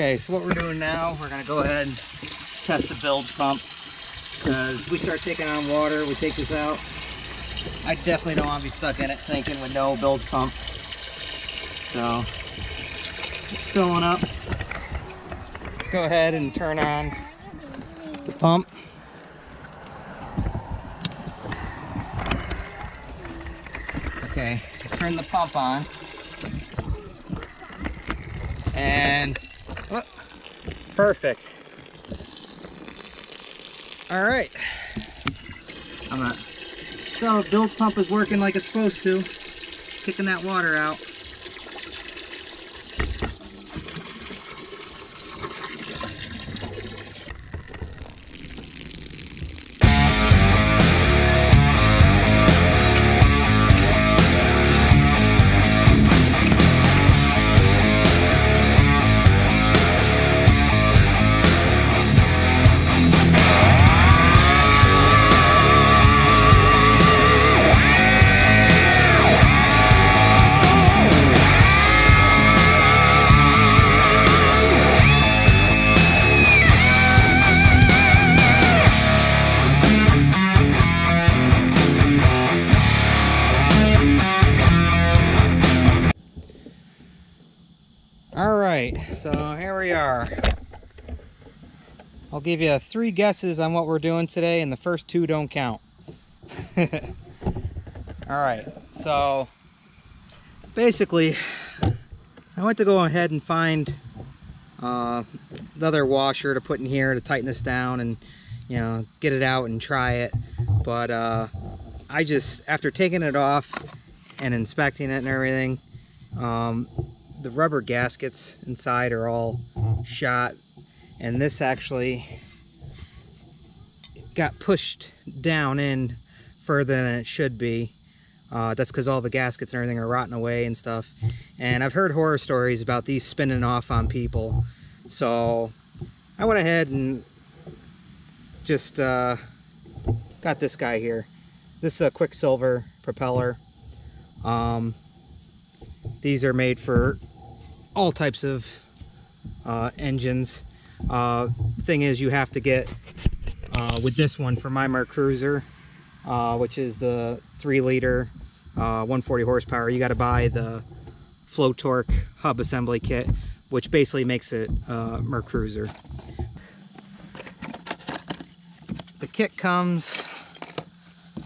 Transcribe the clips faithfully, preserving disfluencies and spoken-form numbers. Okay, so what we're doing now, we're going to go ahead and test the bilge pump, because we start taking on water, we take this out, I definitely don't want to be stuck in it sinking with no bilge pump. So it's filling up. Let's go ahead and turn on the pump. Okay, turn the pump on. And oh, perfect. All right. I'm not. So the bilge pump is working like it's supposed to, kicking that water out. So here we are. I'll give you three guesses on what we're doing today, and the first two don't count. All right, so basically I went to go ahead and find uh, the other washer to put in here to tighten this down and, you know, get it out and try it. But uh, I just, after taking it off and inspecting it and everything, um, the rubber gaskets inside are all shot, and this actually got pushed down in further than it should be. Uh, that's because all the gaskets and everything are rotting away and stuff. And I've heard horror stories about these spinning off on people. So I went ahead and just uh, got this guy here. This is a Quicksilver propeller. Um, these are made for all types of uh, engines. Uh, thing is, you have to get uh, with this one for my MerCruiser, uh, which is the three liter, uh, one forty horsepower. You got to buy the Flo Torque hub assembly kit, which basically makes it uh, MerCruiser. The kit comes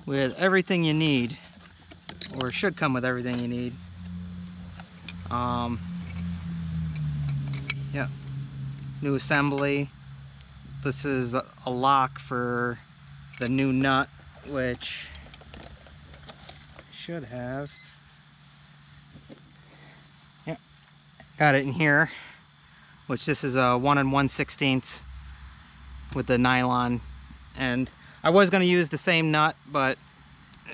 with everything you need, or should come with everything you need. Um, yeah, new assembly. This is a lock for the new nut, which should have, yeah, got it in here, which this is a one and one sixteenth with the nylon. And I was going to use the same nut, but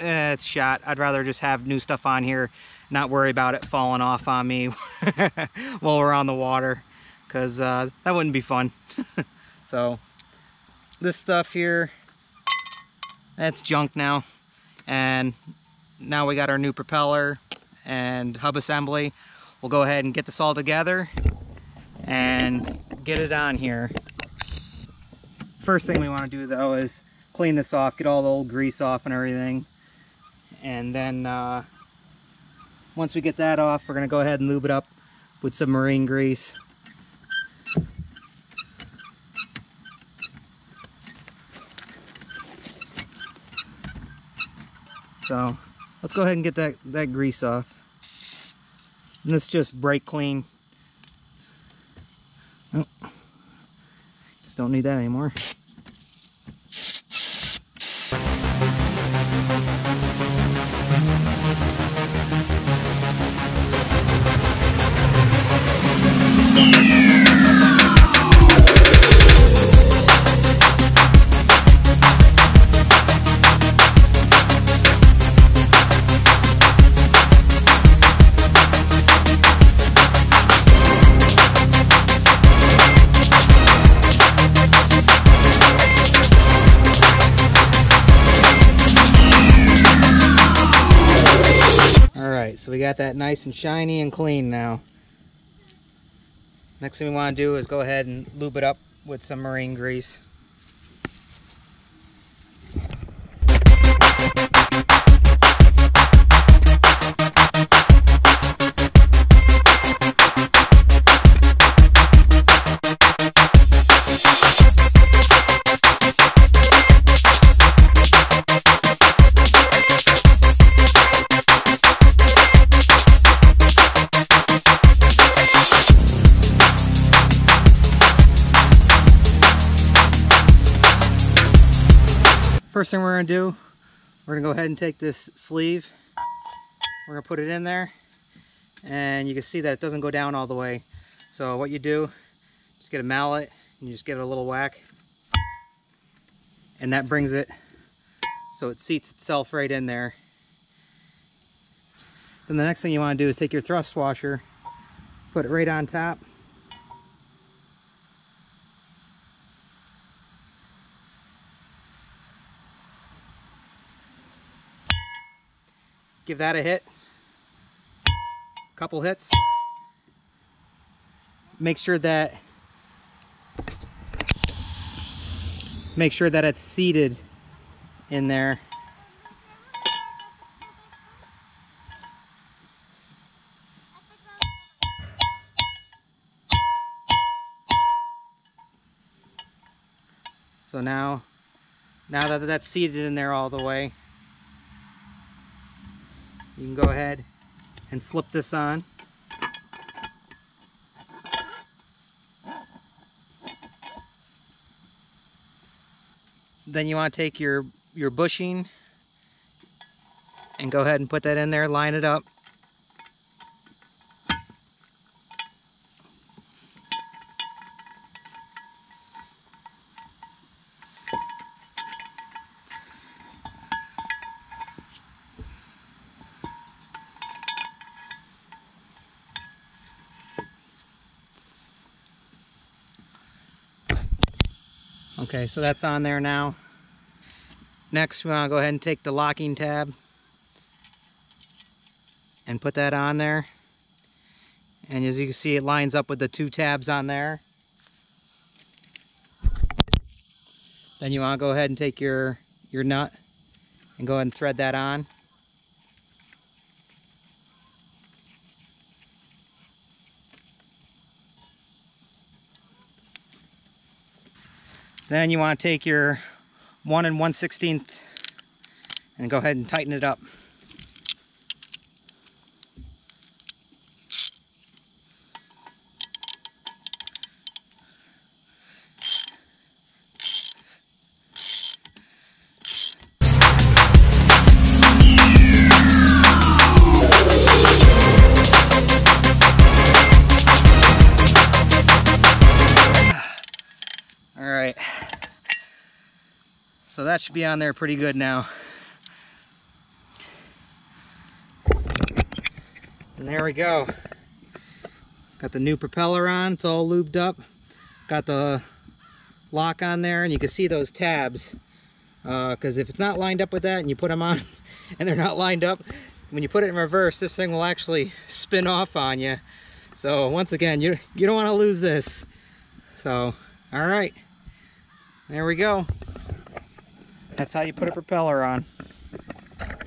eh, it's shot. I'd rather just have new stuff on here, not worry about it falling off on me while we're on the water, because uh, that wouldn't be fun. So this stuff here, that's junk now. And now we got our new propeller and hub assembly. We'll go ahead and get this all together and get it on here. First thing we want to do though is clean this off, get all the old grease off and everything. And then uh, once we get that off, we're going to go ahead and lube it up with some marine grease. So let's go ahead and get that, that grease off. And let's just brake clean. Oh, just don't need that anymore. So we got that nice and shiny and clean now. Next thing we want to do is go ahead and lube it up with some marine grease. First thing we're going to do, we're going to go ahead and take this sleeve, we're going to put it in there, and you can see that it doesn't go down all the way. So what you do, just get a mallet and you just give it a little whack, and that brings it so it seats itself right in there. Then the next thing you want to do is take your thrust washer, put it right on top, give that a hit, couple hits. Make sure that make sure that it's seated in there. So now, now that that's seated in there all the way, you can go ahead and slip this on. Then you want to take your, your bushing and go ahead and put that in there, line it up. Okay, so that's on there now. Next, we want to go ahead and take the locking tab and put that on there. And as you can see, it lines up with the two tabs on there. Then you want to go ahead and take your, your nut and go ahead and thread that on. Then you want to take your one and one sixteenth and go ahead and tighten it up. So that should be on there pretty good now. And there we go. Got the new propeller on, it's all lubed up. Got the lock on there, and you can see those tabs. Because uh, if it's not lined up with that and you put them on and they're not lined up, when you put it in reverse, this thing will actually spin off on you. So once again, you, you don't want to lose this. So, all right, there we go. That's how you put a propeller on.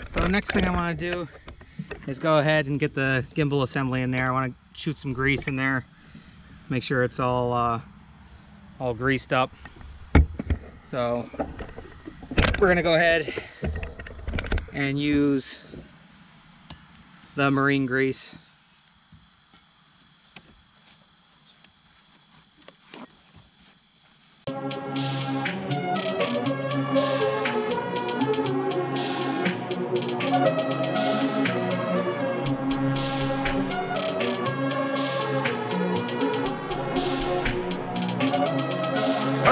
So next thing I want to do is go ahead and get the gimbal assembly in there. I want to shoot some grease in there, make sure it's all uh, all greased up. So we're gonna go ahead and use the marine grease.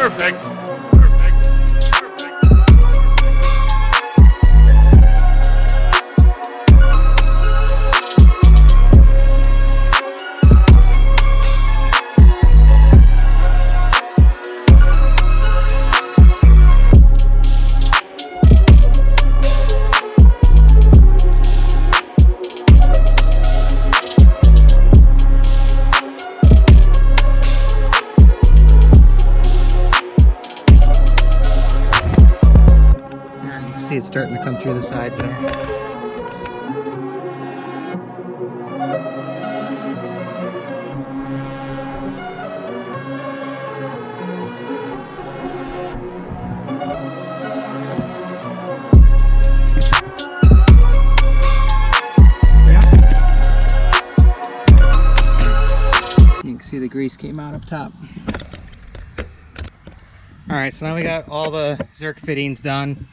Perfect. Perfect. Perfect. starting to come through the sides there. See, the grease came out up top. All right, so now we got all the Zerk fittings done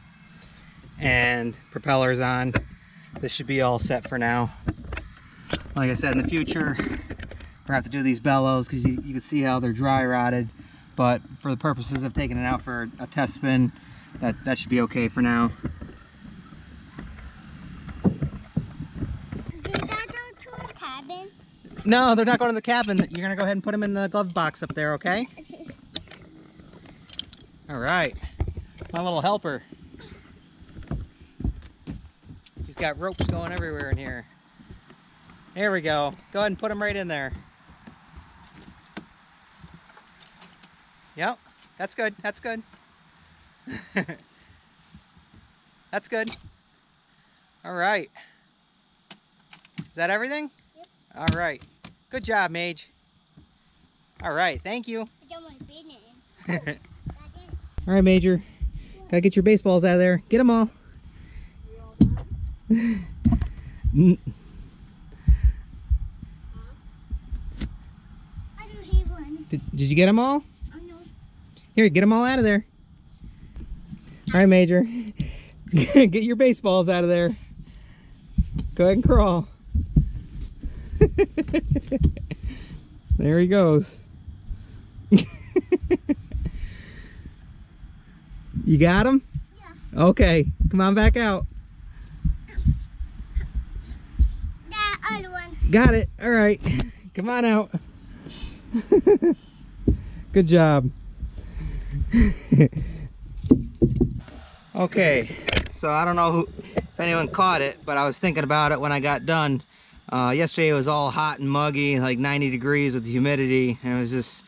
and propellers on. This should be all set for now. Like I said, in the future, we're gonna have to do these bellows because you, you can see how they're dry rotted, but for the purposes of taking it out for a test spin, that, that should be okay for now. No, they're not going to the cabin. You're going to go ahead and put them in the glove box up there, okay? All right. My little helper. He's got ropes going everywhere in here. There we go. Go ahead and put them right in there. Yep. That's good. That's good. That's good. All right. Is that everything? Yep. All right. Good job, Mage. All right, thank you. I don't want to be in it. All right, Major. Gotta get your baseballs out of there. Get them all. Mm. I don't have one. Did, did you get them all? Oh, no. Here, get them all out of there. All right, Major. Get your baseballs out of there. Go ahead and crawl. There he goes. You got him? Yeah. Okay, come on back out. That other one. Got it. All right, come on out. Good job. Okay, so I don't know who, if anyone caught it, but I was thinking about it when I got done. Uh, yesterday it was all hot and muggy, like ninety degrees with the humidity, and it was just,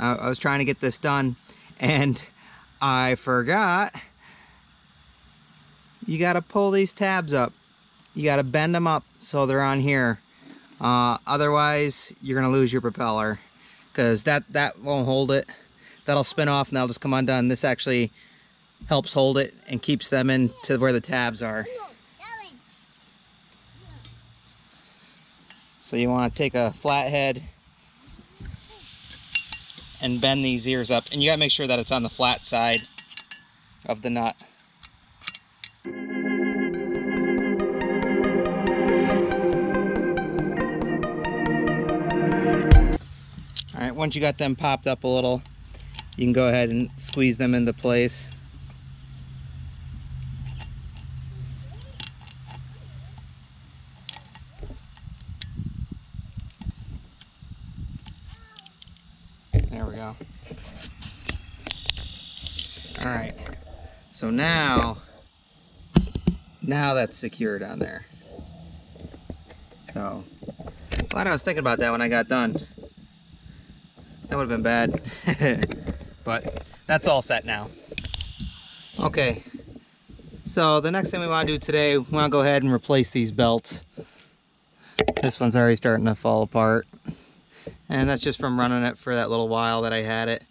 uh, I was trying to get this done, and I forgot, you gotta pull these tabs up. You gotta bend them up so they're on here. Uh, otherwise, you're gonna lose your propeller, because that, that won't hold it. That'll spin off and that'll just come undone. This actually helps hold it and keeps them in to where the tabs are. So you want to take a flathead and bend these ears up. And you got to make sure that it's on the flat side of the nut. All right, once you got them popped up a little, you can go ahead and squeeze them into place. Alright, so now, now that's secured on there. So, glad I was thinking about that when I got done. That would have been bad, but that's all set now. Okay, so the next thing we want to do today, we want to go ahead and replace these belts. This one's already starting to fall apart. And that's just from running it for that little while that I had it.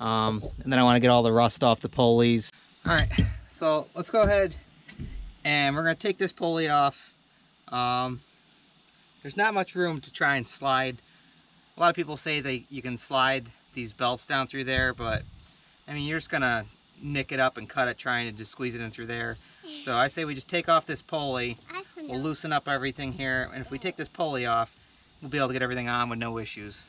Um, and then I want to get all the rust off the pulleys. All right, so let's go ahead and we're going to take this pulley off. Um, there's not much room to try and slide. A lot of people say that you can slide these belts down through there, but I mean, you're just going to nick it up and cut it trying to just squeeze it in through there. So I say we just take off this pulley. We'll loosen up everything here. And if we take this pulley off, we'll be able to get everything on with no issues.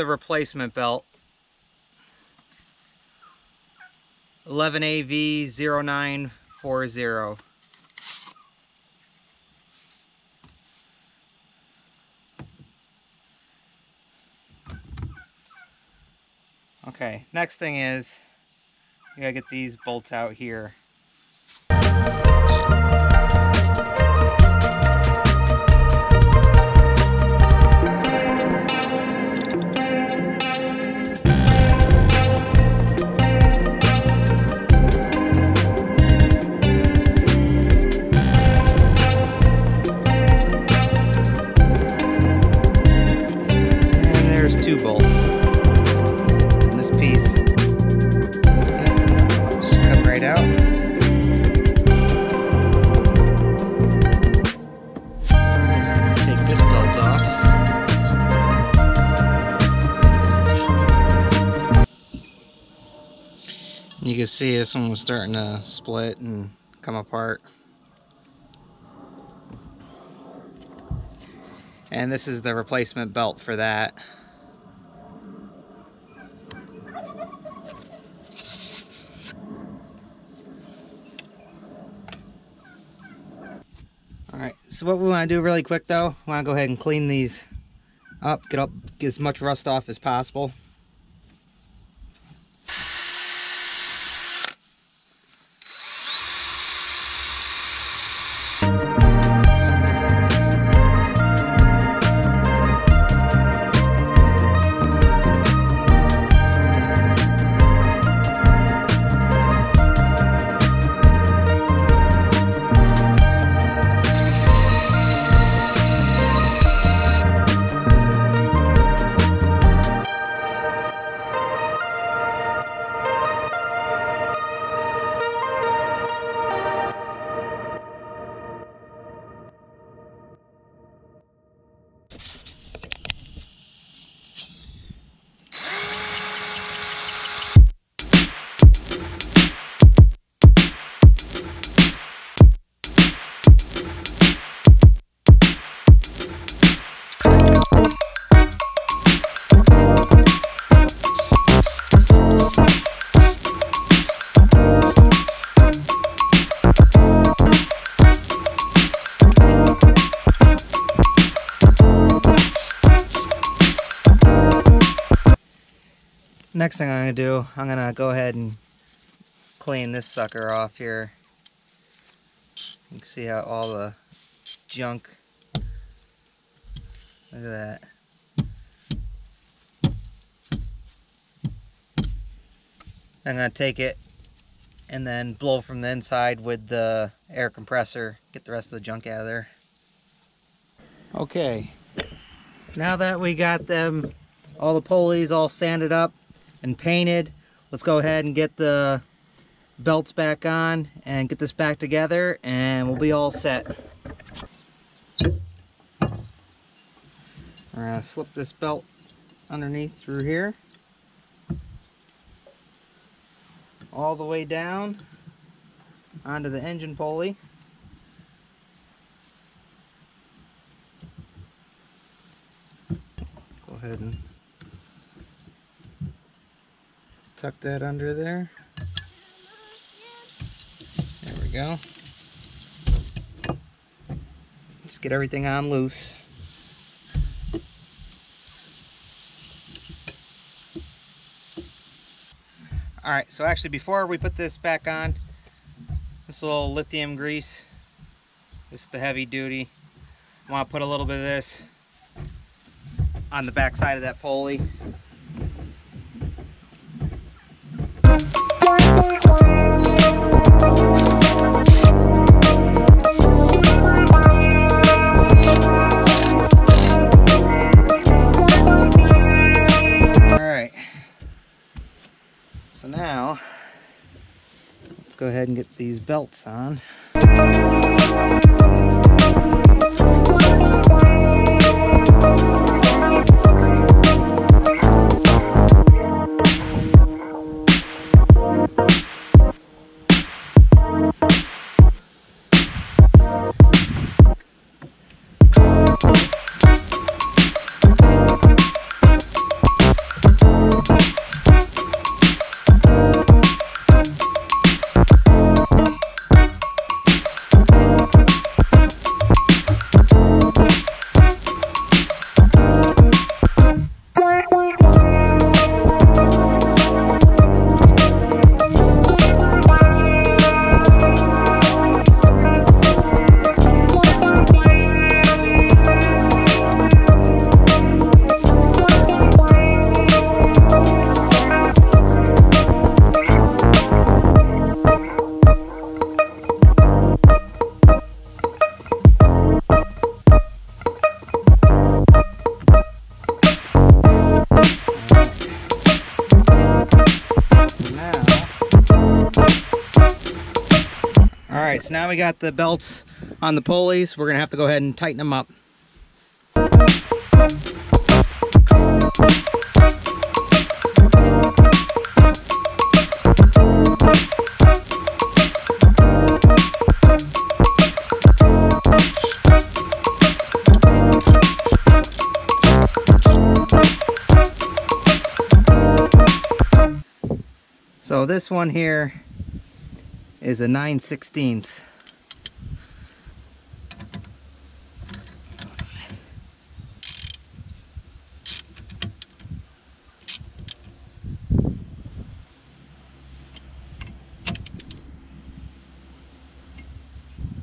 the replacement belt. eleven A V zero nine four zero. Okay, next thing is we gotta get these bolts out here. You can see this one was starting to split and come apart. And this is the replacement belt for that. Alright, so what we want to do really quick though, we want to go ahead and clean these up, get up, get as much rust off as possible. Next thing I'm going to do, I'm going to go ahead and clean this sucker off here. You can see how all the junk, look at that. I'm going to take it and then blow from the inside with the air compressor, get the rest of the junk out of there. Okay, now that we got them, all the pulleys all sanded up and painted, let's go ahead and get the belts back on and get this back together and we'll be all set. We're gonna slip this belt underneath through here all the way down onto the engine pulley, go ahead and tuck that under there. There we go. Just get everything on loose. Alright, so actually before we put this back on, this little lithium grease, this is the heavy duty. I want to put a little bit of this on the back side of that pulley. Go ahead and get these belts on. Alright, so now we got the belts on the pulleys. We're going to have to go ahead and tighten them up. So this one here is a nine sixteenths.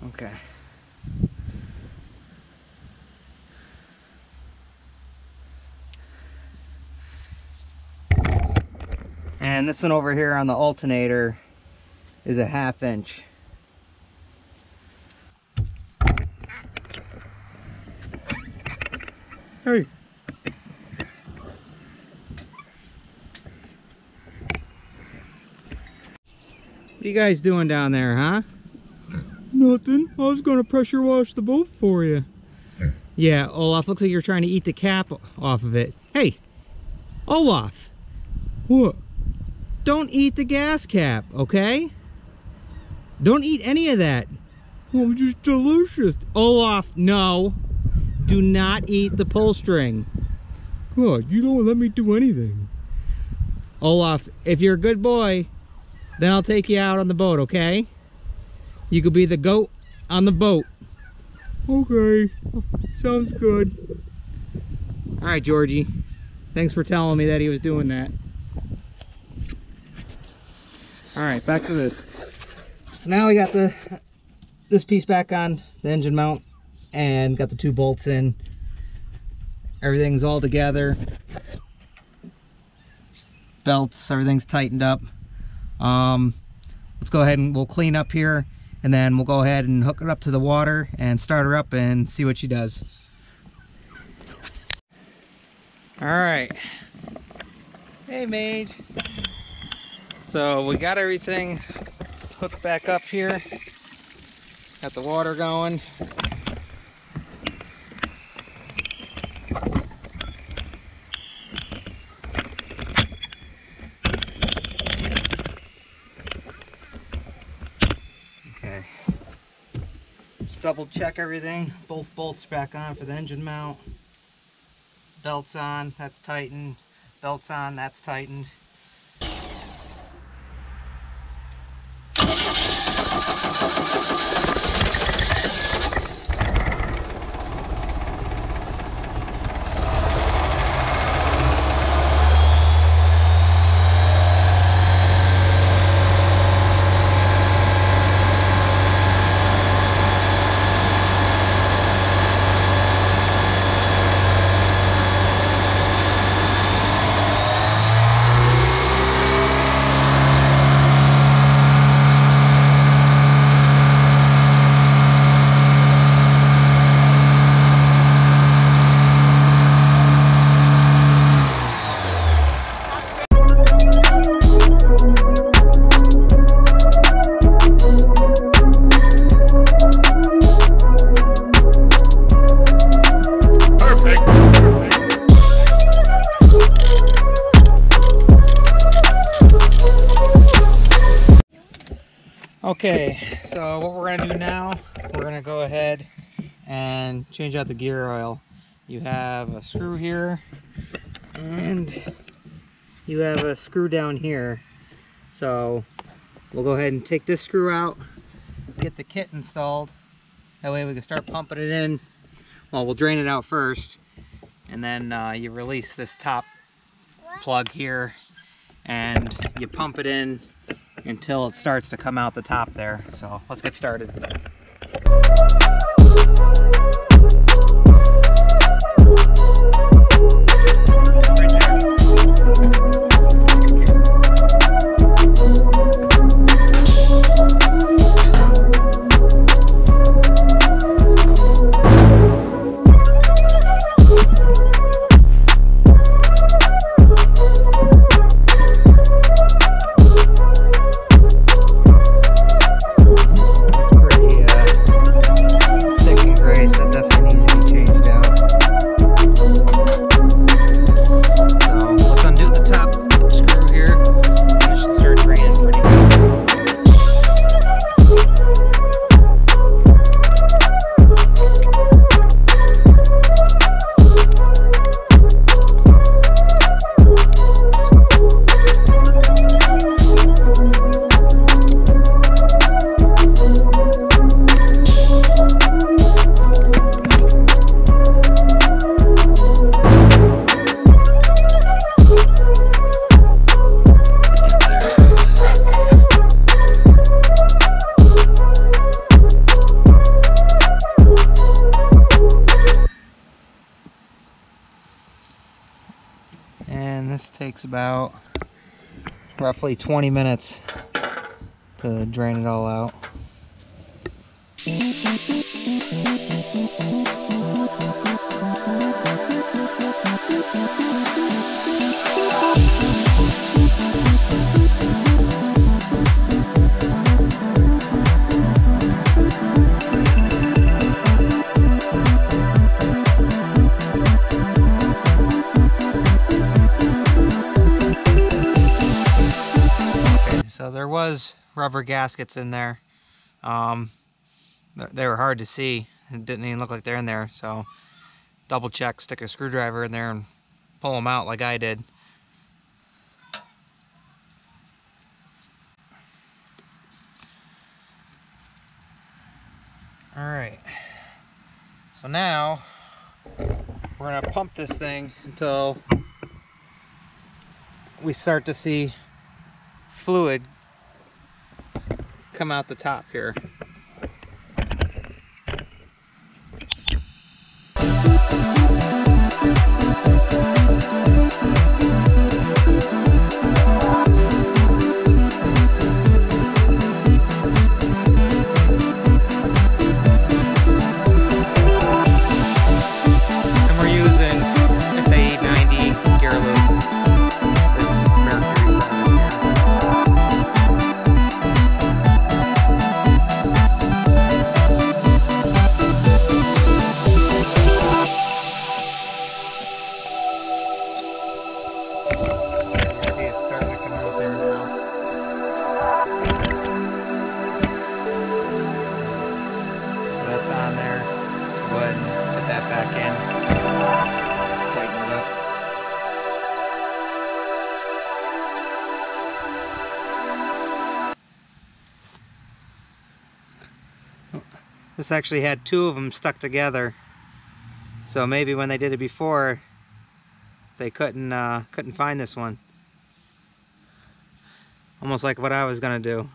Okay. And this one over here on the alternator is a half inch. Hey. What you guys doing down there, huh? Nothing. I was gonna pressure wash the boat for you. Yeah, Olaf, looks like you're trying to eat the cap off of it. Hey, Olaf. What? Don't eat the gas cap, okay? Don't eat any of that. Oh, it's just delicious. Olaf, no. Do not eat the pull string. God, you don't let me do anything. Olaf, if you're a good boy, then I'll take you out on the boat, okay? You could be the goat on the boat. Okay, sounds good. All right, Georgie. Thanks for telling me that he was doing that. All right, back to this. So now we got the this piece back on the engine mount and got the two bolts in. Everything's all together. Belts, everything's tightened up. Um, let's go ahead and we'll clean up here, and then we'll go ahead and hook it up to the water and start her up and see what she does. All right. Hey, Mage. So we got everything hooked back up here. Got the water going. Okay. Just double check everything. Both bolts back on for the engine mount. Belts on, that's tightened. Belts on, that's tightened. Okay, so what we're going to do now, we're going to go ahead and change out the gear oil. You have a screw here, and you have a screw down here. So we'll go ahead and take this screw out, get the kit installed. That way we can start pumping it in. Well, we'll drain it out first, and then uh, you release this top plug here, and you pump it in until it starts to come out the top there. So let's get started. That's takes about roughly twenty minutes to drain it all out. So there was rubber gaskets in there. Um, they were hard to see. It didn't even look like they're in there. So double check, stick a screwdriver in there and pull them out like I did. All right. So now we're gonna pump this thing until we start to see fluid come out the top here. This actually had two of them stuck together, so maybe when they did it before, they couldn't uh, couldn't find this one. Almost like what I was gonna do.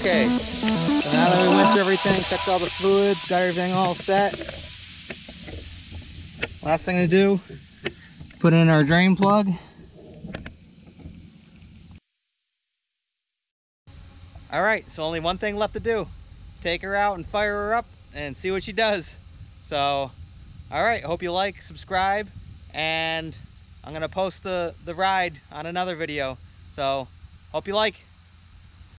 Okay, so now that we went through everything, checked all the fluids, got everything all set, last thing to do, put in our drain plug. All right, so only one thing left to do. Take her out and fire her up and see what she does. So, all right, hope you like, subscribe, and I'm gonna post the, the ride on another video. So, hope you like.